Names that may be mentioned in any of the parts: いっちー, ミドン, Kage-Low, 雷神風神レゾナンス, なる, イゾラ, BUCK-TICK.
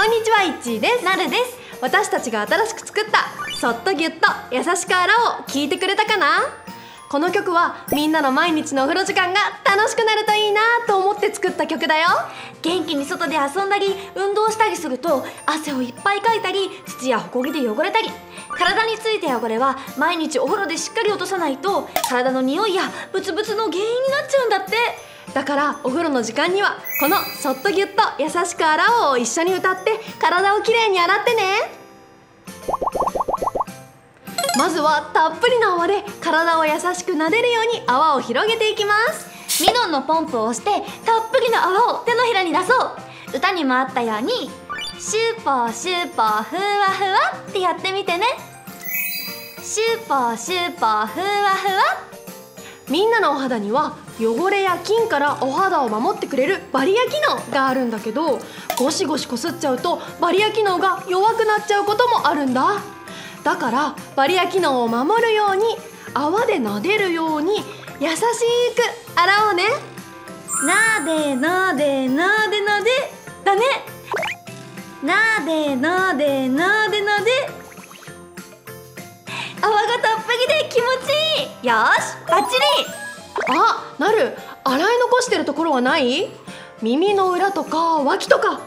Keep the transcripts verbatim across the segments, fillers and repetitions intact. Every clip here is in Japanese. こんにちは、いっちーです。なるです。私たちが新しく作ったそっとぎゅっと優しく洗おう、聞いてくれたかな。この曲はみんなの毎日のお風呂時間が楽しくなるといいなと思って作った曲だよ。元気に外で遊んだり運動したりすると汗をいっぱいかいたり土やほこりで汚れたり、体について汚れは毎日お風呂でしっかり落とさないと体の匂いやブツブツの原因になっちゃうんだって。だからお風呂の時間にはこの「そっとぎゅっと優しく洗おう」を一緒に歌って体をきれいに洗ってね。まずはたっぷりの泡で体を優しくなでるように泡を広げていきます。ミドンのポンプを押してたっぷりの泡を手のひらに出そう。歌にもあったようにシュポシュポふわふわってやってみてね。シュポシュポふわふわ。みんなのお肌には汚れや菌からお肌を守ってくれるバリア機能があるんだけど、ゴシゴシこすっちゃうとバリア機能が弱くなっちゃうこともあるんだ。だからバリア機能を守るように泡でなでるように優しく洗おうね。なでなでなでなでだね。なでなでなでなで。泡がたっぷりで気持ちいい。よしバッチリ。あ、なる、洗い残してるところはない？耳の裏とか脇とか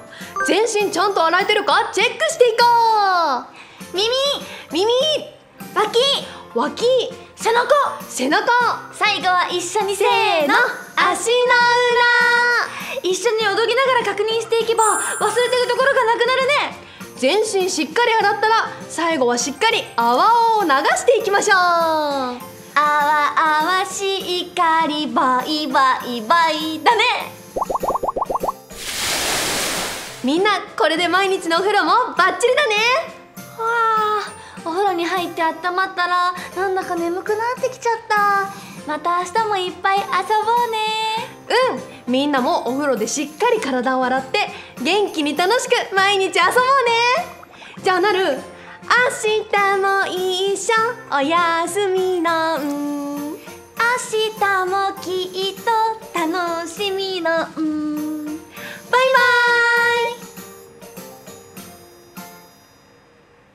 全身ちゃんと洗えてるかチェックしていこう。耳、耳、脇、脇、背中、背中。最後は一緒にせーの、足の裏。一緒に踊りながら確認していけば忘れてるところがなくなるね。全身しっかり洗ったら最後はしっかり泡を流していきましょう。あわあわしっかりバイバイバイだね。みんなこれで毎日のお風呂もバッチリだね。わあ、お風呂に入って温まったらなんだか眠くなってきちゃった。また明日もいっぱい遊ぼうね。うん、みんなもお風呂でしっかり体を洗って元気に楽しく毎日遊ぼうね。じゃあなる、明日も一緒おやすみのん。明日